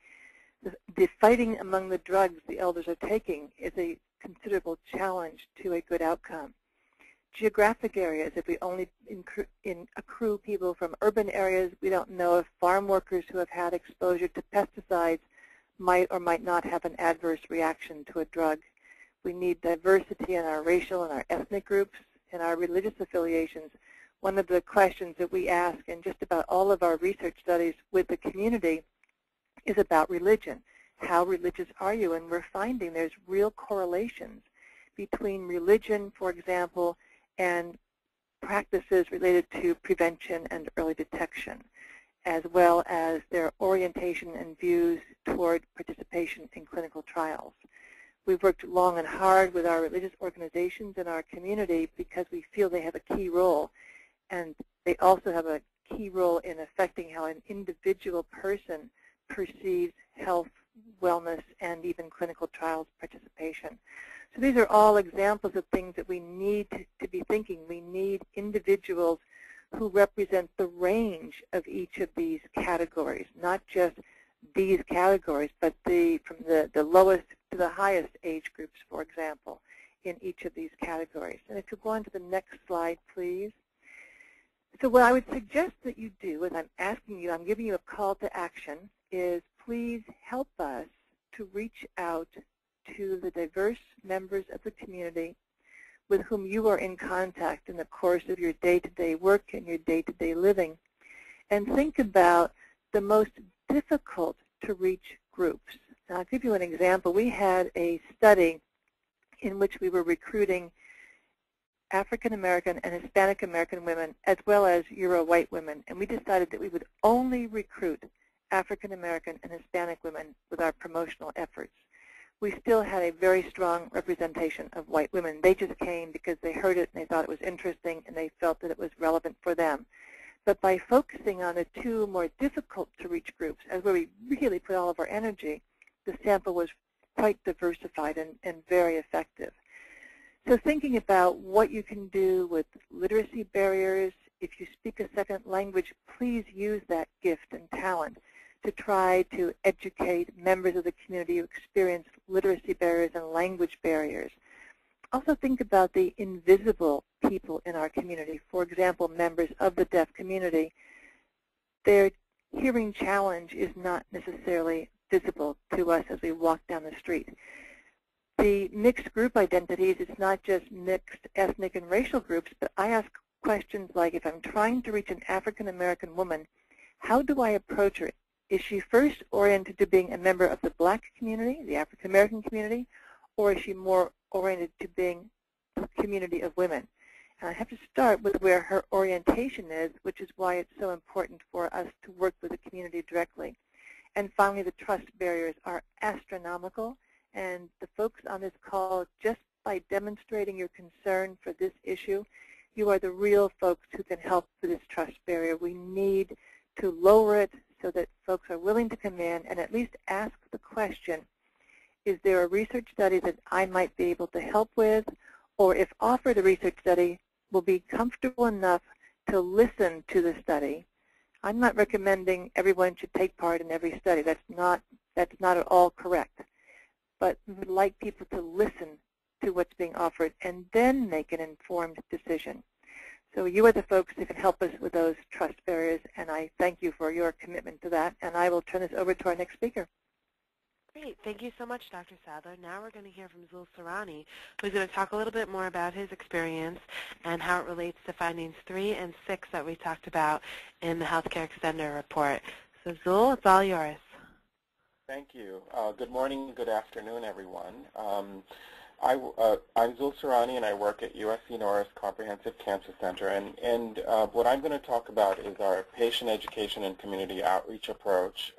fighting among the drugs the elders are taking is a considerable challenge to a good outcome. Geographic areas, if we only accrue people from urban areas, we don't know if farm workers who have had exposure to pesticides might or might not have an adverse reaction to a drug. We need diversity in our racial and our ethnic groups and our religious affiliations. One of the questions that we ask in just about all of our research studies with the community is about religion. How religious are you? And we're finding there's real correlations between religion, for example, and practices related to prevention and early detection, as well as their orientation and views toward participation in clinical trials. We've worked long and hard with our religious organizations in our community because we feel they have a key role, and they also have a key role in affecting how an individual person perceives health, wellness, and even clinical trials participation. So these are all examples of things that we need to be thinking. We need individuals who represent the range of each of these categories, not just these categories, but from the lowest to the highest age groups, for example, in each of these categories. And if you go on to the next slide, please. So what I would suggest that you do, and I'm asking you, I'm giving you a call to action, is please help us to reach out to the diverse members of the community with whom you are in contact in the course of your day-to-day work and your day-to-day living, and think about the most difficult to reach groups. Now, I'll give you an example. We had a study in which we were recruiting African American and Hispanic American women, as well as Euro-white women, and we decided that we would only recruit African American and Hispanic women with our promotional efforts. We still had a very strong representation of white women. They just came because they heard it and they thought it was interesting and they felt that it was relevant for them. But by focusing on the two more difficult to reach groups, as where we really put all of our energy, the sample was quite diversified and very effective. So thinking about what you can do with literacy barriers, if you speak a second language, please use that gift and talent to try to educate members of the community who experience literacy barriers and language barriers. Also think about the invisible people in our community. For example, members of the deaf community, their hearing challenge is not necessarily visible to us as we walk down the street. The mixed group identities, it's not just mixed ethnic and racial groups, but I ask questions like, if I'm trying to reach an African American woman, how do I approach her? Is she first oriented to being a member of the black community, the African American community, or is she more oriented to being the community of women? I have to start with where her orientation is, which is why it's so important for us to work with the community directly. And finally, the trust barriers are astronomical, and the folks on this call, just by demonstrating your concern for this issue, you are the real folks who can help with this trust barrier. We need to lower it so that folks are willing to come in and at least ask the question, is there a research study that I might be able to help with? Or if offered a research study, will be comfortable enough to listen to the study. I'm not recommending everyone should take part in every study. That's not at all correct. But we would like people to listen to what's being offered and then make an informed decision. So you are the folks who can help us with those trust barriers, and I thank you for your commitment to that. And I will turn this over to our next speaker. Great. Thank you so much, Dr. Sadler. Now we're going to hear from Zul Surani, who's going to talk a little bit more about his experience and how it relates to findings 3 and 6 that we talked about in the Healthcare Extender report. So Zul, it's all yours. Thank you. Good morning, good afternoon, everyone. I'm Zul Surani, and I work at USC Norris Comprehensive Cancer Center. And what I'm going to talk about is our patient education and community outreach approach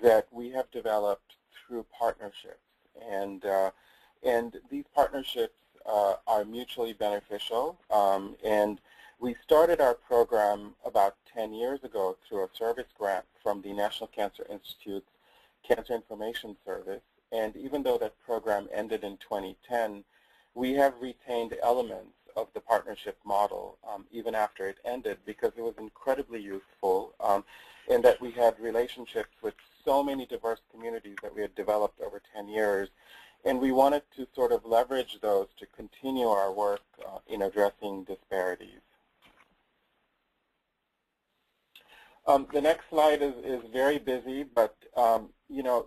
that we have developed through partnerships, and these partnerships are mutually beneficial. And we started our program about 10 years ago through a service grant from the National Cancer Institute's Cancer Information Service. And even though that program ended in 2010, we have retained elements of the partnership model even after it ended, because it was incredibly useful in that we had relationships with so many diverse communities that we had developed over 10 years. And we wanted to sort of leverage those to continue our work in addressing disparities. The next slide is very busy, but you know,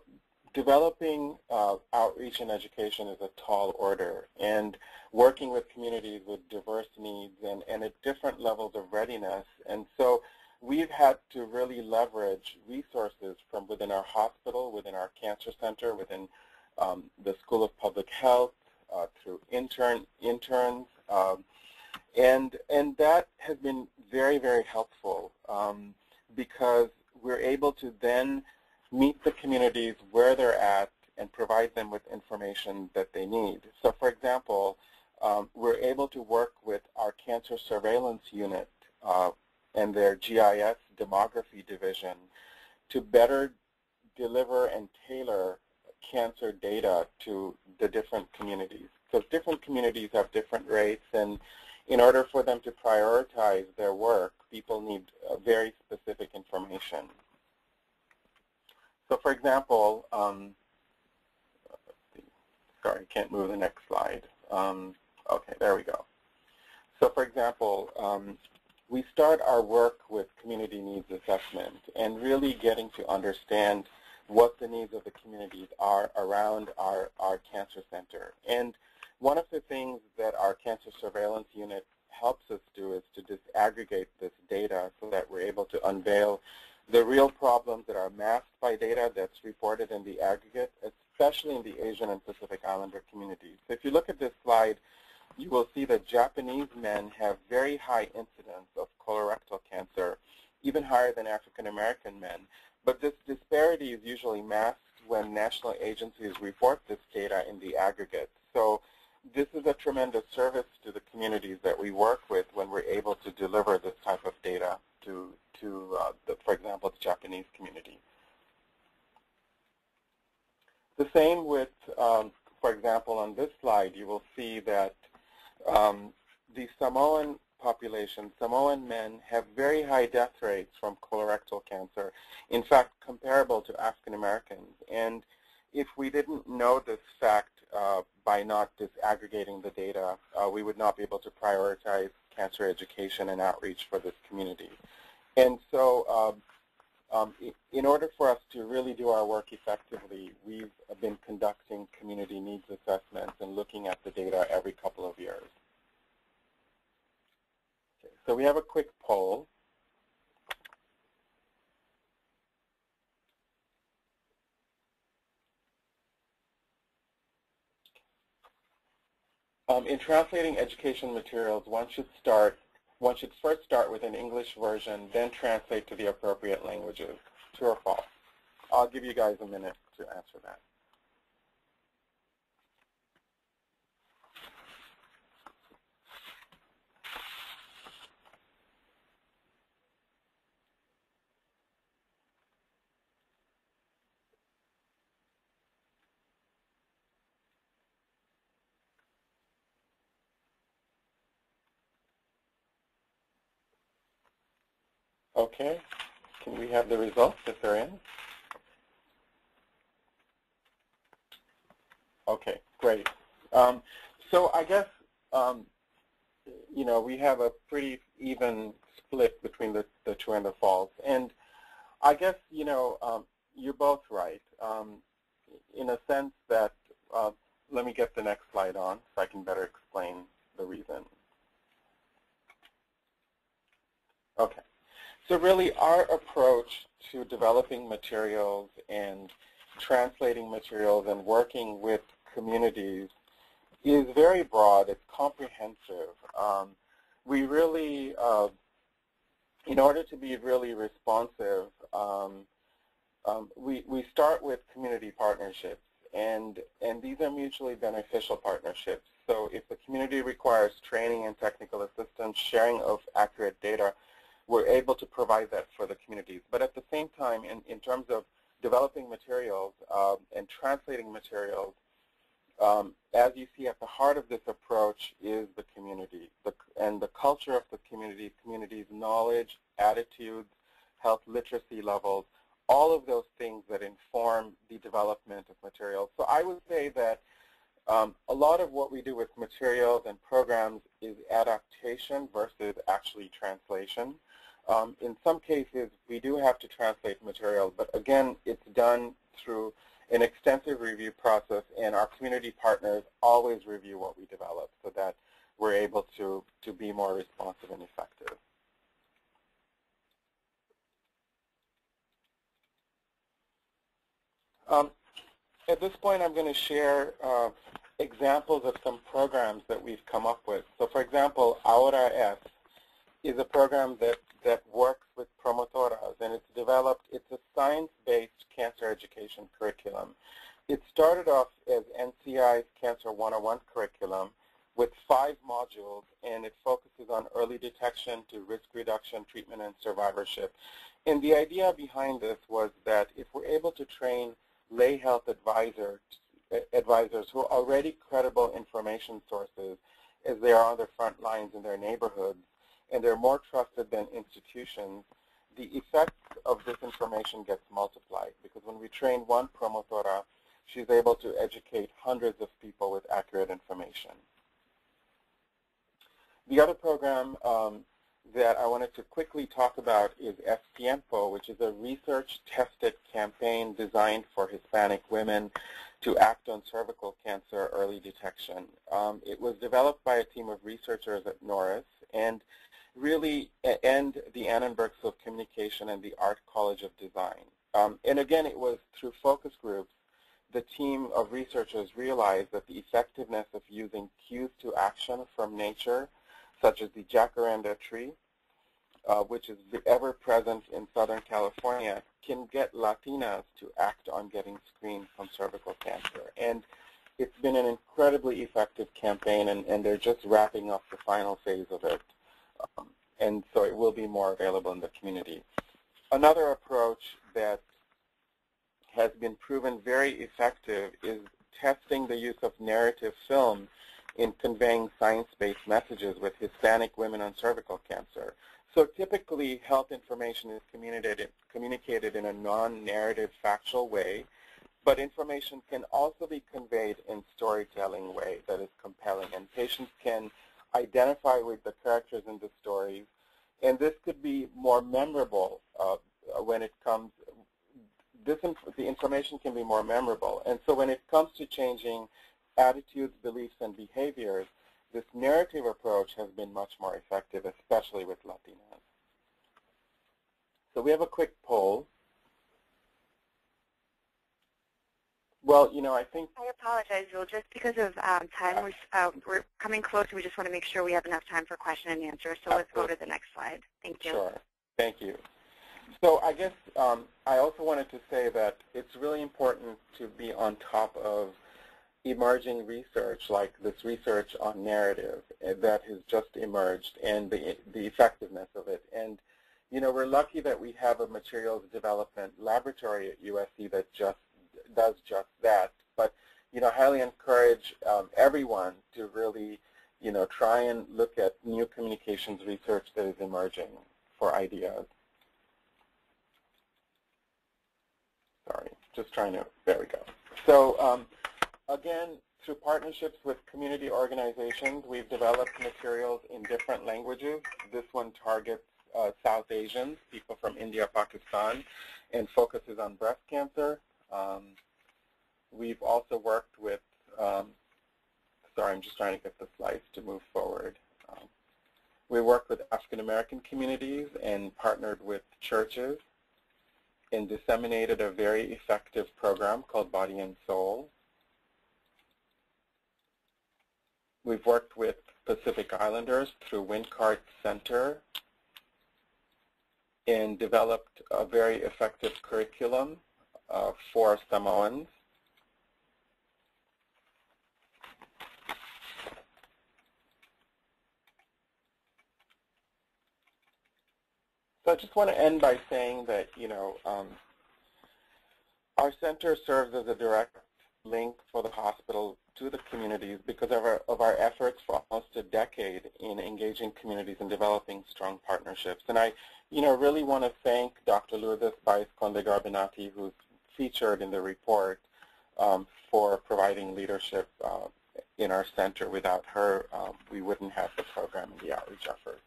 developing outreach and education is a tall order, and working with communities with diverse needs and at different levels of readiness. And so we've had to really leverage resources from within our hospital, within our cancer center, within the School of Public Health, through interns. And that has been very, very helpful because we're able to then meet the communities where they're at and provide them with information that they need. So for example, we're able to work with our cancer surveillance unit and their GIS demography division to better deliver and tailor cancer data to the different communities. So different communities have different rates, and in order for them to prioritize their work, people need very specific information. So for example, sorry, I can't move the next slide. Okay, there we go. So for example, we start our work with community needs assessment and really getting to understand what the needs of the communities are around our cancer center. And one of the things that our cancer surveillance unit helps us do is to disaggregate this data so that we're able to unveil the real problems that are masked by data that's reported in the aggregate, especially in the Asian and Pacific Islander communities. So if you look at this slide, you will see that Japanese men have very high incidence of colorectal cancer, even higher than African American men. But this disparity is usually masked when national agencies report this data in the aggregate. So this is a tremendous service to the communities that we work with when we're able to deliver this type of data to for example, the Japanese community. The same with, for example, on this slide, you will see that the Samoan population, Samoan men, have very high death rates from colorectal cancer, in fact, comparable to African Americans. And if we didn't know this fact by not disaggregating the data, we would not be able to prioritize cancer education and outreach for this community. And so in order for us to really do our work effectively, we've been conducting community needs assessments and looking at the data every couple of years. Okay, so we have a quick poll. In translating education materials, one should first start with an English version, then translate to the appropriate languages. True or false? I'll give you guys a minute to answer that. Okay, can we have the results if they're in? Okay, great. So I guess, you know, we have a pretty even split between the true and the false. And I guess, you know, you're both right in a sense that, let me get the next slide on so I can better explain the reason. Okay. So really our approach to developing materials and translating materials and working with communities is very broad. It's comprehensive. We really, in order to be really responsive, we start with community partnerships, and these are mutually beneficial partnerships. So if the community requires training and technical assistance, sharing of accurate data, we're able to provide that for the communities. But at the same time, in terms of developing materials and translating materials, as you see, at the heart of this approach is the community and the culture of the community's knowledge, attitudes, health literacy levels, all of those things that inform the development of materials. So I would say that a lot of what we do with materials and programs is adaptation versus actually translation. In some cases, we do have to translate material, but again, it's done through an extensive review process, and our community partners always review what we develop so that we're able to be more responsive and effective. At this point, I'm going to share examples of some programs that we've come up with. So, for example, Aura S. is a program that works with promotoras, and it's developed, it's a science-based cancer education curriculum. It started off as NCI's Cancer 101 curriculum with 5 modules, and it focuses on early detection to risk reduction, treatment, and survivorship. And the idea behind this was that if we're able to train lay health advisors who are already credible information sources as they are on the front lines in their neighborhoods, and they're more trusted than institutions, the effects of this information gets multiplied, because when we train one promotora, she's able to educate hundreds of people with accurate information. The other program that I wanted to quickly talk about is F-tiempo, which is a research-tested campaign designed for Hispanic women to act on cervical cancer early detection. It was developed by a team of researchers at Norris, and the Annenberg School of Communication and the Art College of Design. And again, it was through focus groups, the team of researchers realized that the effectiveness of using cues to action from nature, such as the jacaranda tree, which is ever-present in Southern California, can get Latinas to act on getting screened from cervical cancer. And it's been an incredibly effective campaign, and they're just wrapping up the final phase of it. And so it will be more available in the community. Another approach that has been proven very effective is testing the use of narrative film in conveying science-based messages with Hispanic women on cervical cancer. So typically, health information is communicated in a non-narrative, factual way, but information can also be conveyed in storytelling way that is compelling, and patients can identify with the characters in the stories, and this could be more memorable the information can be more memorable. And so when it comes to changing attitudes, beliefs, and behaviors, this narrative approach has been much more effective, especially with Latinas. So we have a quick poll. Well, you know, I think... I apologize, Zul. Just because of time, we're coming close. We just want to make sure we have enough time for question and answer. So let's go to the next slide. Thank you. Sure. Thank you. So I guess I also wanted to say that it's really important to be on top of emerging research, like this research on narrative that has just emerged and the effectiveness of it. And, you know, we're lucky that we have a materials development laboratory at USC that just does just that. But, you know, highly encourage everyone to really, you know, try and look at new communications research that is emerging for ideas. Sorry, just trying to, there we go. So, again, through partnerships with community organizations, we've developed materials in different languages. This one targets South Asians, people from India, Pakistan, and focuses on breast cancer. We've also worked with, sorry, I'm just trying to get the slides to move forward. We worked with African-American communities and partnered with churches and disseminated a very effective program called Body and Soul. We've worked with Pacific Islanders through Windward Center and developed a very effective curriculum for Samoans. So I just want to end by saying that, you know, our center serves as a direct link for the hospital to the communities because of our efforts for almost a decade in engaging communities and developing strong partnerships. And I, you know, really want to thank Dr. Lourdes Baez-Conde Garbenati, who's featured in the report, for providing leadership in our center. Without her, we wouldn't have the program and the outreach effort.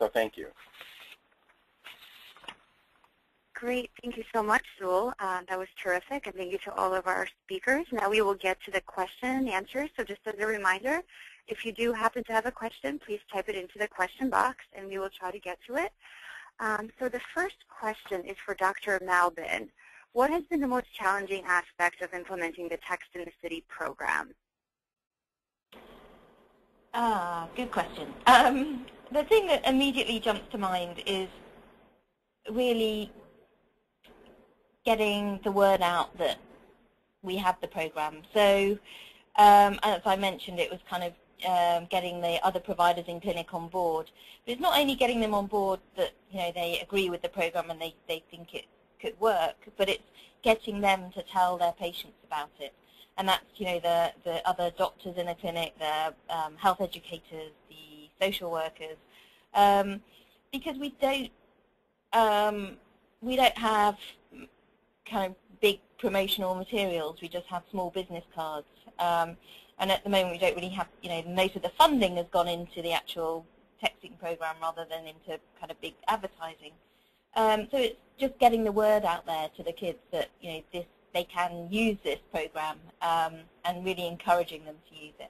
So thank you. Great. Thank you so much, Zul. That was terrific. And thank you to all of our speakers. Now we will get to the question and answer. So just as a reminder, if you do happen to have a question, please type it into the question box, and we will try to get to it. So the first question is for Dr. Malbon. What has been the most challenging aspect of implementing the Text in the City program? Good question. The thing that immediately jumps to mind is really getting the word out that we have the program. So as I mentioned, it was kind of getting the other providers in clinic on board. But it's not only getting them on board that, you know, they agree with the program and they think it could work, but it's getting them to tell their patients about it. And that's, you know, the other doctors in the clinic, the health educators, the social workers, because we don't have kind of big promotional materials. We just have small business cards, and at the moment we don't really have, you know, most of the funding has gone into the actual texting program rather than into kind of big advertising. So it's just getting the word out there to the kids that, you know, this, they can use this program, and really encouraging them to use it.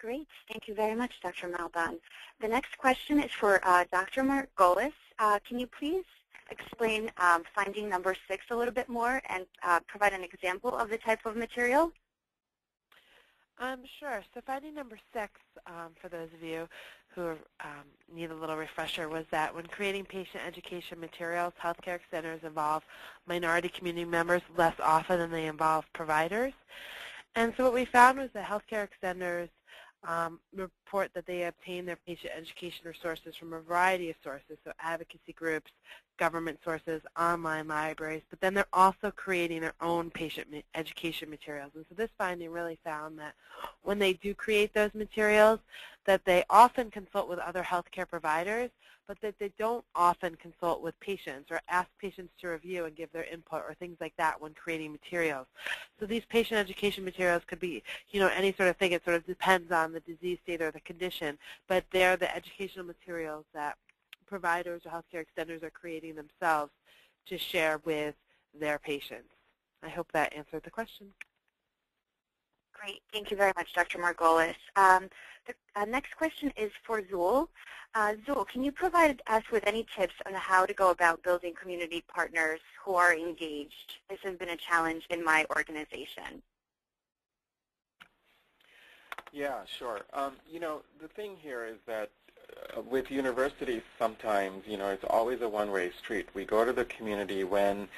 Great. Thank you very much, Dr. Malbon. The next question is for Dr. Margolis. Can you please explain finding number 6 a little bit more and provide an example of the type of material? Sure. So finding number 6, for those of you who need a little refresher, was that when creating patient education materials, healthcare centers involve minority community members less often than they involve providers. And so what we found was that healthcare centers report that they obtain their patient education resources from a variety of sources, so advocacy groups, government sources, online libraries, but then they're also creating their own patient education materials. And so this finding really found that when they do create those materials, that they often consult with other healthcare providers, but that they don't often consult with patients or ask patients to review and give their input or things like that when creating materials. So these patient education materials could be, you know, any sort of thing. It sort of depends on the disease state or the condition, but they're the educational materials that providers or healthcare extenders are creating themselves to share with their patients. I hope that answered the question. Great. Thank you very much, Dr. Margolis. The next question is for Zul. Zul, can you provide us with any tips on how to go about building community partners who are engaged? This has been a challenge in my organization. Yeah, sure. You know, the thing here is that with universities sometimes, you know, it's always a one-way street. We go to the community when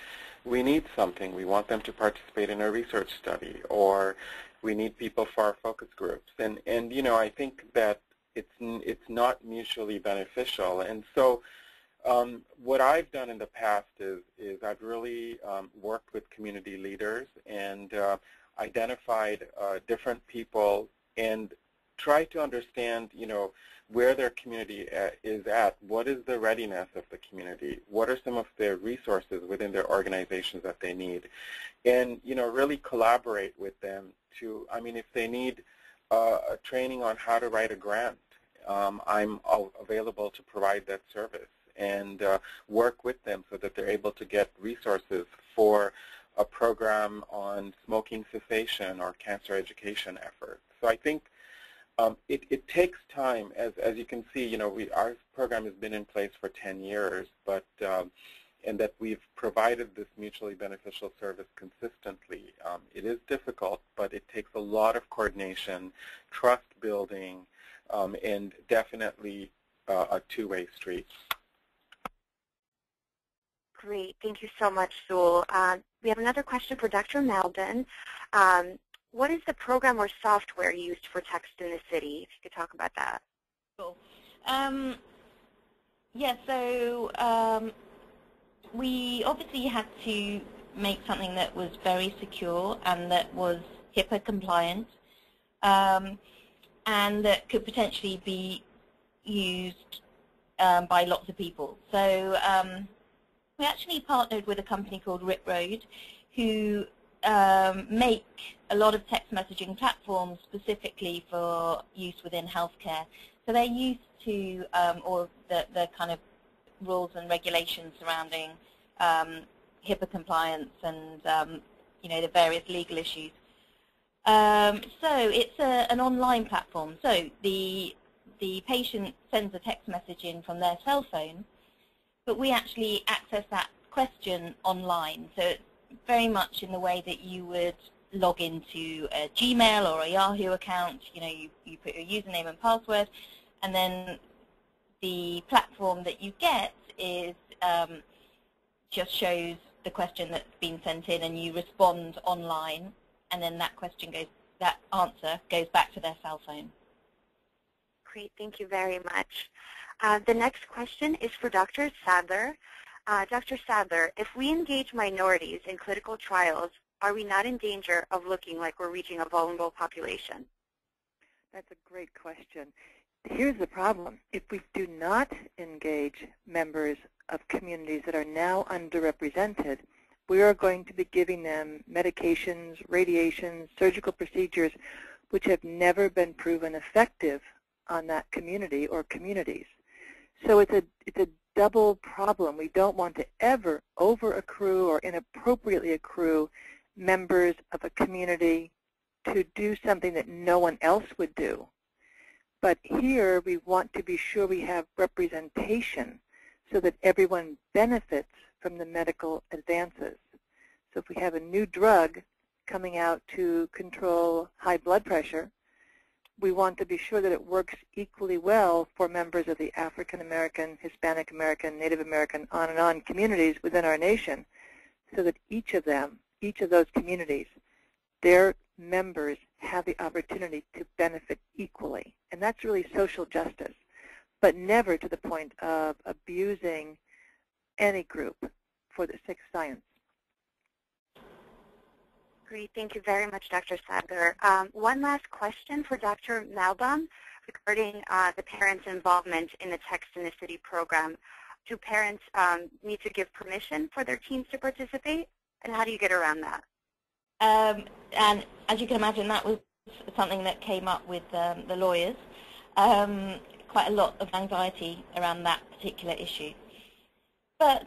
we need something. We want them to participate in a research study, or we need people for our focus groups. And you know, I think that it's not mutually beneficial. And so what I've done in the past is I've really worked with community leaders and identified different people and try to understand, you know, where their community is at, what is the readiness of the community, what are some of their resources within their organizations that they need, and, you know, really collaborate with them to, I mean, if they need a training on how to write a grant, I'm available to provide that service and work with them so that they're able to get resources for a program on smoking cessation or cancer education efforts. So I think it takes time, as you can see. You know, our program has been in place for 10 years, but and that we've provided this mutually beneficial service consistently. It is difficult, but it takes a lot of coordination, trust building, and definitely a two-way street. Great, thank you so much, Zul. We have another question for Dr. Malbon. What is the program or software used for Text in the City? If you could talk about that. Cool. Yeah, so we obviously had to make something that was very secure and that was HIPAA compliant and that could potentially be used by lots of people. So we actually partnered with a company called Rip Road who make a lot of text messaging platforms specifically for use within healthcare. So they're used to all the kind of rules and regulations surrounding HIPAA compliance and you know, the various legal issues. So it's an online platform. So the patient sends a text message in from their cell phone, but we actually access that question online. So it's very much in the way that you would log into a Gmail or a Yahoo account. You know, you put your username and password, and then the platform that you get is just shows the question that's been sent in, and you respond online, and then that answer goes back to their cell phone. Great, thank you very much. The next question is for Dr. Sadler. Dr. Sadler, if we engage minorities in clinical trials, are we not in danger of looking like we're reaching a vulnerable population? That's a great question. Here's the problem. If we do not engage members of communities that are now underrepresented, we are going to be giving them medications, radiation, surgical procedures, which have never been proven effective on that community or communities. So it's a double problem. We don't want to ever over-accrue or inappropriately accrue members of a community to do something that no one else would do. But here we want to be sure we have representation so that everyone benefits from the medical advances. So if we have a new drug coming out to control high blood pressure, we want to be sure that it works equally well for members of the African American, Hispanic American, Native American, on and on communities within our nation, so that each of those communities, their members have the opportunity to benefit equally. And that's really social justice, but never to the point of abusing any group for the sake of science. Great. Thank you very much, Dr. Sadler. One last question for Dr. Malbon regarding the parents' involvement in the Text in the City program. Do parents need to give permission for their teens to participate, and how do you get around that? And as you can imagine, that was something that came up with the lawyers. Quite a lot of anxiety around that particular issue. But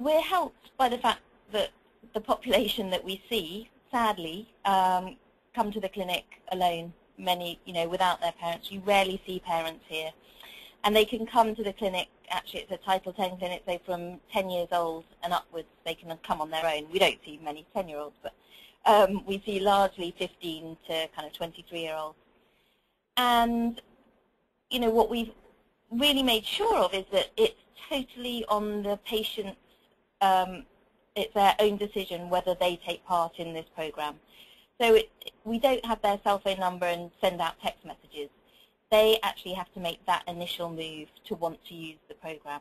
we're helped by the fact that the population that we see, sadly, come to the clinic alone, many, without their parents. You rarely see parents here. And they can come to the clinic, actually it's a Title 10 clinic, so from 10 years old and upwards they can come on their own. We don't see many 10-year-olds, but we see largely 15 to kind of 23-year-olds. And, what we've really made sure of is that it's totally on the patient's, it's their own decision whether they take part in this program. So we don't have their cell phone number and send out text messages. They actually have to make that initial move to want to use the program.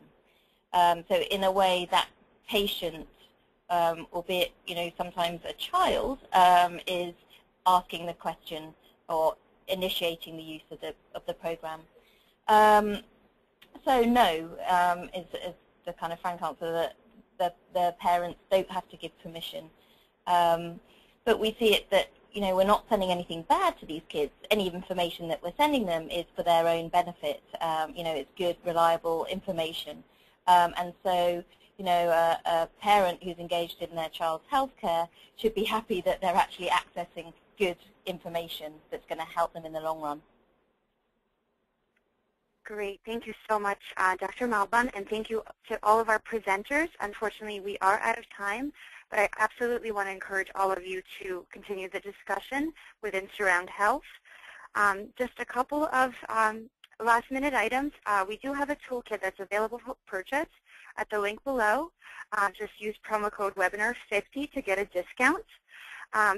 So in a way, that patient, albeit sometimes a child, is asking the question or initiating the use of the program. So no, is the kind of frank answer that the parents don't have to give permission. But we see it that, we're not sending anything bad to these kids. Any information that we're sending them is for their own benefit. It's good, reliable information. And so, a parent who's engaged in their child's healthcare should be happy that they're actually accessing good information that's going to help them in the long run. Great. Thank you so much, Dr. Malbon, and thank you to all of our presenters. Unfortunately, we are out of time, but I absolutely want to encourage all of you to continue the discussion within Surround Health. Just a couple of last-minute items. We do have a toolkit that's available for purchase at the link below. Just use promo code webinar50 to get a discount.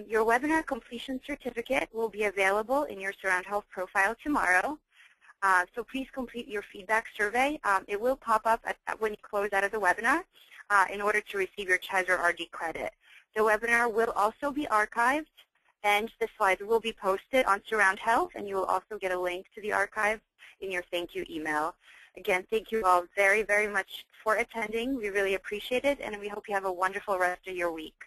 Your webinar completion certificate will be available in your Surround Health profile tomorrow. So please complete your feedback survey. It will pop up when you close out of the webinar in order to receive your CHES or RD credit. The webinar will also be archived, and the slides will be posted on Surround Health, and you will also get a link to the archive in your thank you email. Again, thank you all very, very much for attending. We really appreciate it, and we hope you have a wonderful rest of your week.